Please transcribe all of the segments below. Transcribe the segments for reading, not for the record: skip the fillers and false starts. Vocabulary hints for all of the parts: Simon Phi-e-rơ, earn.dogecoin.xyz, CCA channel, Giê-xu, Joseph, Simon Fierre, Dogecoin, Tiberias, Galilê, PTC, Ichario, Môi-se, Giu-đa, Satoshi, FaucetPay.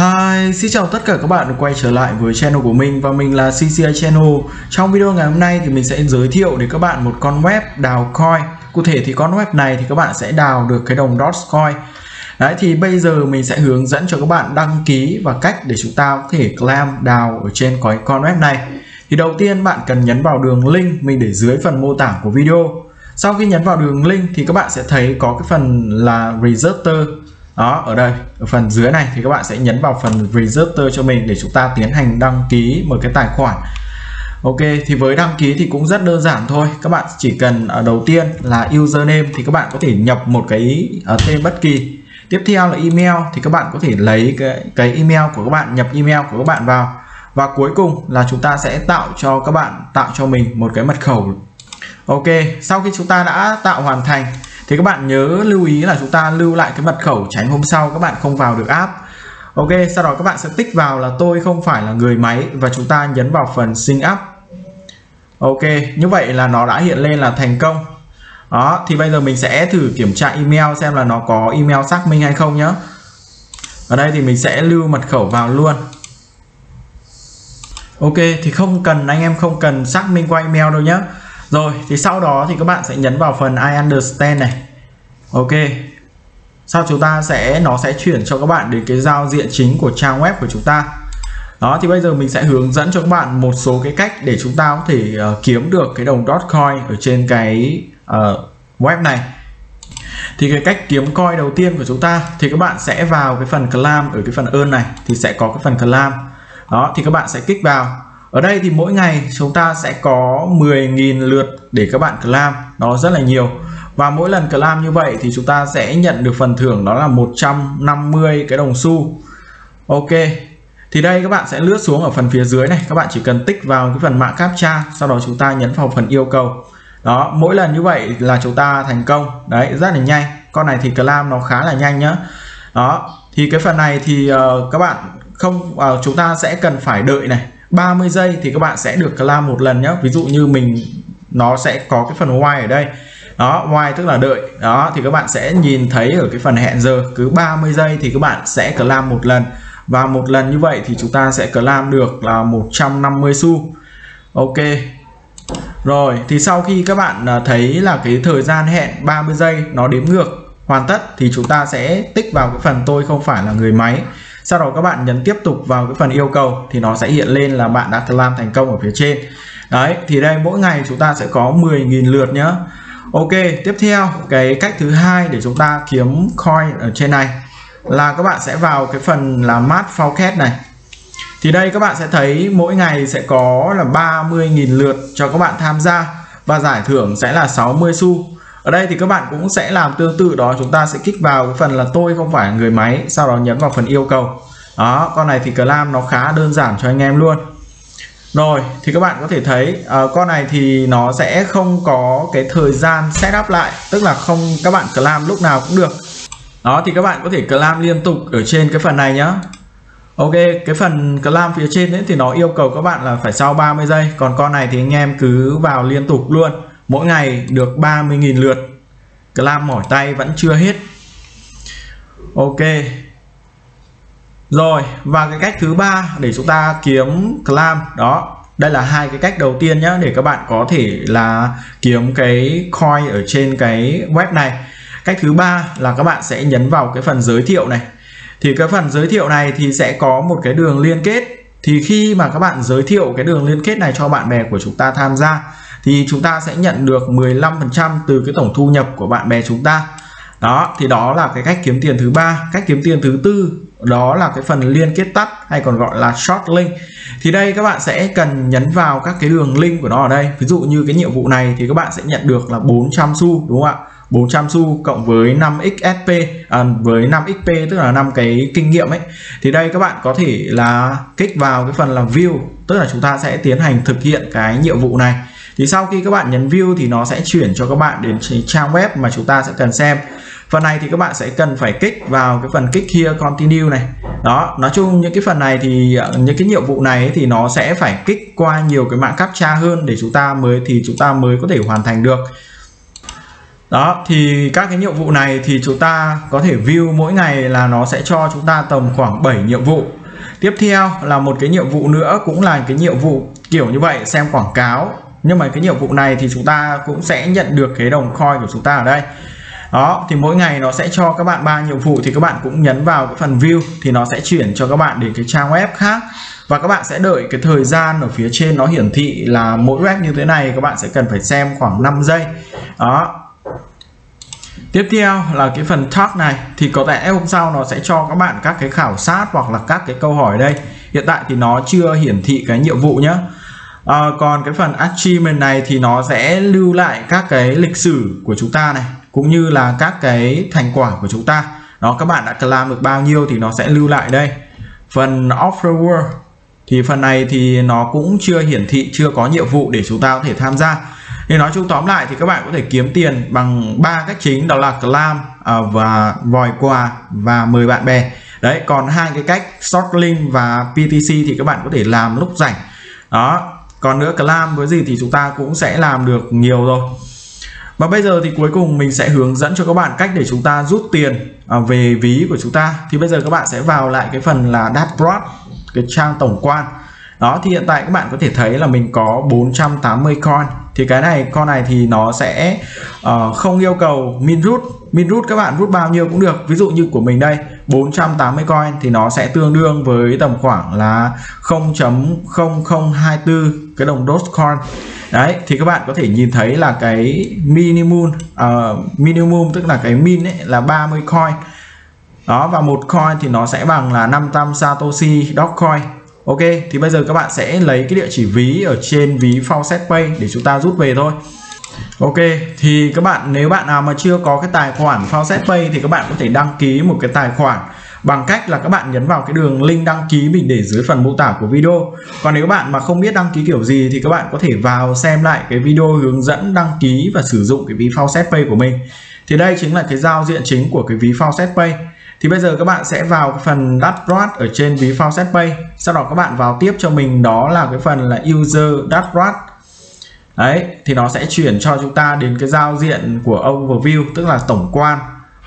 Hi, xin chào tất cả các bạn đã quay trở lại với channel của mình và mình là CCA channel. Trong video ngày hôm nay thì mình sẽ giới thiệu đến các bạn một con web đào coin. Cụ thể thì con web này thì các bạn sẽ đào được cái đồng Dogecoin. Đấy, thì bây giờ mình sẽ hướng dẫn cho các bạn đăng ký và cách để chúng ta có thể claim đào ở trên cái con web này. Thì đầu tiên bạn cần nhấn vào đường link mình để dưới phần mô tả của video. Sau khi nhấn vào đường link thì các bạn sẽ thấy có cái phần là register. Đó, ở đây, ở phần dưới này thì các bạn sẽ nhấn vào phần register cho mình để chúng ta tiến hành đăng ký một cái tài khoản. Ok, thì với đăng ký thì cũng rất đơn giản thôi. Các bạn chỉ cần ở đầu tiên là username thì các bạn có thể nhập một cái tên bất kỳ. Tiếp theo là email thì các bạn có thể lấy cái email của các bạn, nhập email của các bạn vào. Và cuối cùng là chúng ta sẽ tạo cho mình một cái mật khẩu. Ok, sau khi chúng ta đã tạo hoàn thành thì các bạn nhớ lưu ý là chúng ta lưu lại cái mật khẩu tránh hôm sau các bạn không vào được app. Ok, sau đó các bạn sẽ tích vào là tôi không phải là người máy và chúng ta nhấn vào phần sign up. Ok, như vậy là nó đã hiện lên là thành công. Đó, thì bây giờ mình sẽ thử kiểm tra email xem là nó có email xác minh hay không nhé. Ở đây thì mình sẽ lưu mật khẩu vào luôn. Ok, thì anh em không cần xác minh qua email đâu nhé. Rồi, thì sau đó thì các bạn sẽ nhấn vào phần I understand này. Ok. Sau nó sẽ chuyển cho các bạn đến cái giao diện chính của trang web của chúng ta. Đó, thì bây giờ mình sẽ hướng dẫn cho các bạn một số cái cách để chúng ta có thể kiếm được cái đồng Dogecoin ở trên cái web này. Thì cái cách kiếm coin đầu tiên của chúng ta thì các bạn sẽ vào cái phần claim, ở cái phần earn này thì sẽ có cái phần claim. Đó, thì các bạn sẽ kích vào. Ở đây thì mỗi ngày chúng ta sẽ có 10.000 lượt để các bạn claim, nó rất là nhiều. Và mỗi lần claim như vậy thì chúng ta sẽ nhận được phần thưởng đó là 150 cái đồng xu. Ok, thì đây các bạn sẽ lướt xuống ở phần phía dưới này. Các bạn chỉ cần tích vào cái phần mã captcha, sau đó chúng ta nhấn vào phần yêu cầu. Đó, mỗi lần như vậy là chúng ta thành công. Đấy, rất là nhanh. Con này thì claim nó khá là nhanh nhá. Đó, thì cái phần này thì chúng ta sẽ cần phải đợi này 30 giây thì các bạn sẽ được claim một lần nhé. Ví dụ như nó sẽ có cái phần while ở đây. Đó, while tức là đợi. Đó, thì các bạn sẽ nhìn thấy ở cái phần hẹn giờ, cứ 30 giây thì các bạn sẽ claim một lần. Và một lần như vậy thì chúng ta sẽ claim được là 150 xu. Ok. Rồi, thì sau khi các bạn thấy là cái thời gian hẹn 30 giây nó đếm ngược hoàn tất thì chúng ta sẽ tích vào cái phần tôi không phải là người máy. Sau đó các bạn nhấn tiếp tục vào cái phần yêu cầu thì nó sẽ hiện lên là bạn đã claim thành công ở phía trên. Đấy, thì đây mỗi ngày chúng ta sẽ có 10.000 lượt nhé. Ok, tiếp theo cái cách thứ hai để chúng ta kiếm coin ở trên này là các bạn sẽ vào cái phần là map forecast này. Thì đây các bạn sẽ thấy mỗi ngày sẽ có là 30.000 lượt cho các bạn tham gia và giải thưởng sẽ là 60 xu. Ở đây thì các bạn cũng sẽ làm tương tự đó, chúng ta sẽ kích vào cái phần là tôi không phải người máy, sau đó nhấn vào phần yêu cầu. Đó, con này thì claim nó khá đơn giản cho anh em luôn. Rồi, thì các bạn có thể thấy con này thì nó sẽ không có cái thời gian setup lại, tức là các bạn claim lúc nào cũng được. Đó, thì các bạn có thể claim liên tục ở trên cái phần này nhá. Ok, cái phần claim phía trên ấy thì nó yêu cầu các bạn là phải sau 30 giây, còn con này thì anh em cứ vào liên tục luôn. Mỗi ngày được 30.000 lượt, claim mỏi tay vẫn chưa hết. Ok. Rồi, và cái cách thứ ba để chúng ta kiếm claim đó. Đây là hai cái cách đầu tiên nhé, để các bạn có thể là kiếm cái coin ở trên cái web này. Cách thứ ba là các bạn sẽ nhấn vào cái phần giới thiệu này. Thì cái phần giới thiệu này thì sẽ có một cái đường liên kết. Thì khi mà các bạn giới thiệu cái đường liên kết này cho bạn bè của chúng ta tham gia thì chúng ta sẽ nhận được 15% từ cái tổng thu nhập của bạn bè chúng ta. Đó, thì đó là cái cách kiếm tiền thứ ba. Cách kiếm tiền thứ tư đó là cái phần liên kết tắt hay còn gọi là short link. Thì đây các bạn sẽ cần nhấn vào các cái đường link của nó ở đây. Ví dụ như cái nhiệm vụ này thì các bạn sẽ nhận được là 400 xu đúng không ạ? 400 xu cộng với 5xp tức là 5 cái kinh nghiệm ấy. Thì đây các bạn có thể là kích vào cái phần là view, tức là chúng ta sẽ tiến hành thực hiện cái nhiệm vụ này. Thì sau khi các bạn nhấn view thì nó sẽ chuyển cho các bạn đến trang web mà chúng ta sẽ cần xem. Phần này thì các bạn sẽ cần phải kích vào cái phần click here continue này. Đó, nói chung những cái phần này thì những cái nhiệm vụ này thì nó sẽ phải kích qua nhiều cái mã captcha hơn để chúng ta mới có thể hoàn thành được. Đó, thì các cái nhiệm vụ này thì chúng ta có thể view mỗi ngày là nó sẽ cho chúng ta tầm khoảng 7 nhiệm vụ. Tiếp theo là một cái nhiệm vụ nữa, cũng là cái nhiệm vụ kiểu như vậy, xem quảng cáo. Nhưng mà cái nhiệm vụ này thì chúng ta cũng sẽ nhận được cái đồng coin của chúng ta ở đây. Đó, thì mỗi ngày nó sẽ cho các bạn 3 nhiệm vụ, thì các bạn cũng nhấn vào cái phần view thì nó sẽ chuyển cho các bạn đến cái trang web khác. Và các bạn sẽ đợi cái thời gian ở phía trên nó hiển thị là mỗi web như thế này các bạn sẽ cần phải xem khoảng 5 giây. Đó. Tiếp theo là cái phần talk này thì có lẽ hôm sau nó sẽ cho các bạn các cái khảo sát hoặc là các cái câu hỏi đây. Hiện tại thì nó chưa hiển thị cái nhiệm vụ nhé. Còn cái phần achievement này thì nó sẽ lưu lại các cái lịch sử của chúng ta này, cũng như là các cái thành quả của chúng ta. Đó, các bạn đã làm được bao nhiêu thì nó sẽ lưu lại đây. Phần offer world thì phần này thì nó cũng chưa hiển thị, chưa có nhiệm vụ để chúng ta có thể tham gia. Nên nói chung tóm lại thì các bạn có thể kiếm tiền bằng 3 cách chính, đó là clam và vòi quà và mời bạn bè. Đấy, còn hai cái cách shortlink và PTC thì các bạn có thể làm lúc rảnh. Đó, còn nữa clam với gì thì chúng ta cũng sẽ làm được nhiều rồi. Và bây giờ thì cuối cùng mình sẽ hướng dẫn cho các bạn cách để chúng ta rút tiền về ví của chúng ta. Thì bây giờ các bạn sẽ vào lại cái phần là dashboard, cái trang tổng quan. Đó, thì hiện tại các bạn có thể thấy là mình có 480 coin. Thì cái này, con này thì nó sẽ không yêu cầu min rút. Min rút các bạn rút bao nhiêu cũng được. Ví dụ như của mình đây, 480 coin thì nó sẽ tương đương với tầm khoảng là 0.0024 cái đồng Dogecoin. Đấy, thì các bạn có thể nhìn thấy là cái minimum tức là cái min ấy, là 30 coin. Đó, và một coin thì nó sẽ bằng là 500 Satoshi Dogecoin. Ok, thì bây giờ các bạn sẽ lấy cái địa chỉ ví ở trên ví FaucetPay để chúng ta rút về thôi. Ok, thì các bạn nếu bạn nào mà chưa có cái tài khoản FaucetPay thì các bạn có thể đăng ký một cái tài khoản bằng cách là các bạn nhấn vào cái đường link đăng ký mình để dưới phần mô tả của video. Còn nếu bạn mà không biết đăng ký kiểu gì thì các bạn có thể vào xem lại cái video hướng dẫn đăng ký và sử dụng cái ví FaucetPay của mình. Thì đây chính là cái giao diện chính của cái ví FaucetPay. Thì bây giờ các bạn sẽ vào cái phần dashboard ở trên ví FaucetPay. Sau đó các bạn vào tiếp cho mình đó là cái phần là user dashboard. Đấy, thì nó sẽ chuyển cho chúng ta đến cái giao diện của overview, tức là tổng quan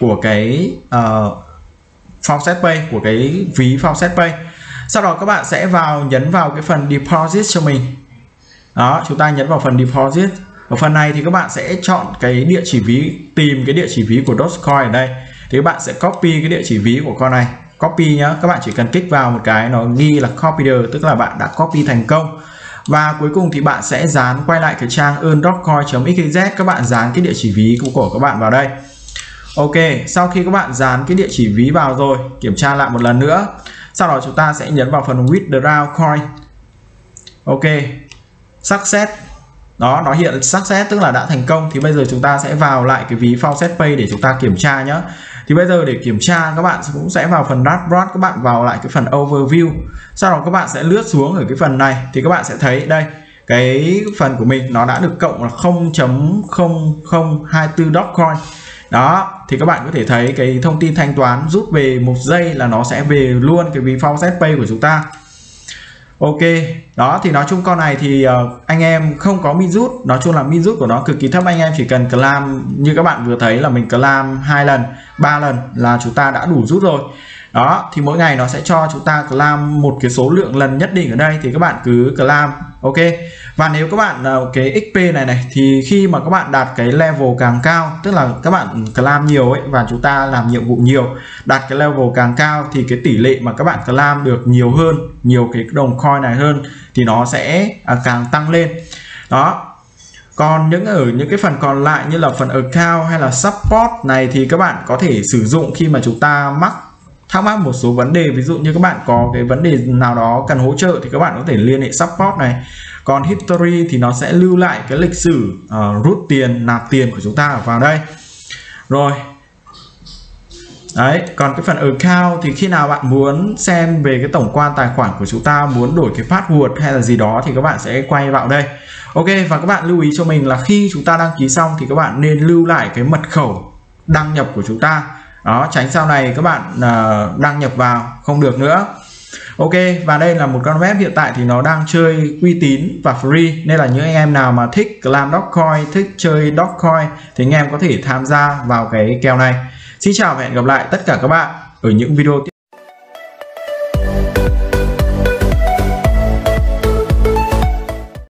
của cái FaucetPay, của cái ví FaucetPay. Sau đó các bạn sẽ vào nhấn vào cái phần deposit cho mình. Đó, chúng ta nhấn vào phần deposit. Ở phần này thì các bạn sẽ chọn cái địa chỉ ví, tìm cái địa chỉ ví của Dogecoin ở đây. Thì các bạn sẽ copy cái địa chỉ ví của con này. Copy nhá, các bạn chỉ cần kích vào một cái nó ghi là copied, tức là bạn đã copy thành công. Và cuối cùng thì bạn sẽ dán quay lại cái trang earn.dogecoin.xyz. Các bạn dán cái địa chỉ ví của các bạn vào đây. Ok, sau khi các bạn dán cái địa chỉ ví vào rồi, kiểm tra lại một lần nữa. Sau đó chúng ta sẽ nhấn vào phần withdraw coin. Ok, success. Đó, nó hiện success tức là đã thành công. Thì bây giờ chúng ta sẽ vào lại cái ví FaucetPay để chúng ta kiểm tra nhé. Thì bây giờ để kiểm tra các bạn cũng sẽ vào phần dashboard, các bạn vào lại cái phần overview. Sau đó các bạn sẽ lướt xuống ở cái phần này thì các bạn sẽ thấy đây, cái phần của mình nó đã được cộng là 0.0024 Dogecoin. Đó, thì các bạn có thể thấy cái thông tin thanh toán rút về 1 giây là nó sẽ về luôn cái ví FaucetPay của chúng ta. Ok, đó thì nói chung con này thì anh em không có min rút, nói chung là min rút của nó cực kỳ thấp, anh em chỉ cần clam như các bạn vừa thấy là mình clam 2 lần 3 lần là chúng ta đã đủ rút rồi. Đó, thì mỗi ngày nó sẽ cho chúng ta clam một cái số lượng lần nhất định ở đây thì các bạn cứ clam. Ok, và nếu các bạn cái XP này thì khi mà các bạn đạt cái level càng cao, tức là các bạn clam nhiều ấy và chúng ta làm nhiệm vụ nhiều, đạt cái level càng cao thì cái tỷ lệ mà các bạn clam được nhiều hơn, nhiều cái đồng coin này hơn thì nó sẽ càng tăng lên. Đó. Còn ở những cái phần còn lại như là phần account hay là support này thì các bạn có thể sử dụng khi mà chúng ta thắc mắc một số vấn đề, ví dụ như các bạn có cái vấn đề nào đó cần hỗ trợ thì các bạn có thể liên hệ support này. Còn history thì nó sẽ lưu lại cái lịch sử rút tiền, nạp tiền của chúng ta vào đây. Rồi. Đấy, còn cái phần account thì khi nào bạn muốn xem về cái tổng quan tài khoản của chúng ta, muốn đổi cái password hay là gì đó thì các bạn sẽ quay vào đây. Ok, và các bạn lưu ý cho mình là khi chúng ta đăng ký xong thì các bạn nên lưu lại cái mật khẩu đăng nhập của chúng ta. Đó, tránh sau này các bạn đăng nhập vào không được nữa. Ok, và đây là một con web hiện tại thì nó đang chơi uy tín và free, nên là những anh em nào mà thích làm Dogecoin, thích chơi Dogecoin thì anh em có thể tham gia vào cái kèo này. Xin chào và hẹn gặp lại tất cả các bạn ở những video tiếp theo.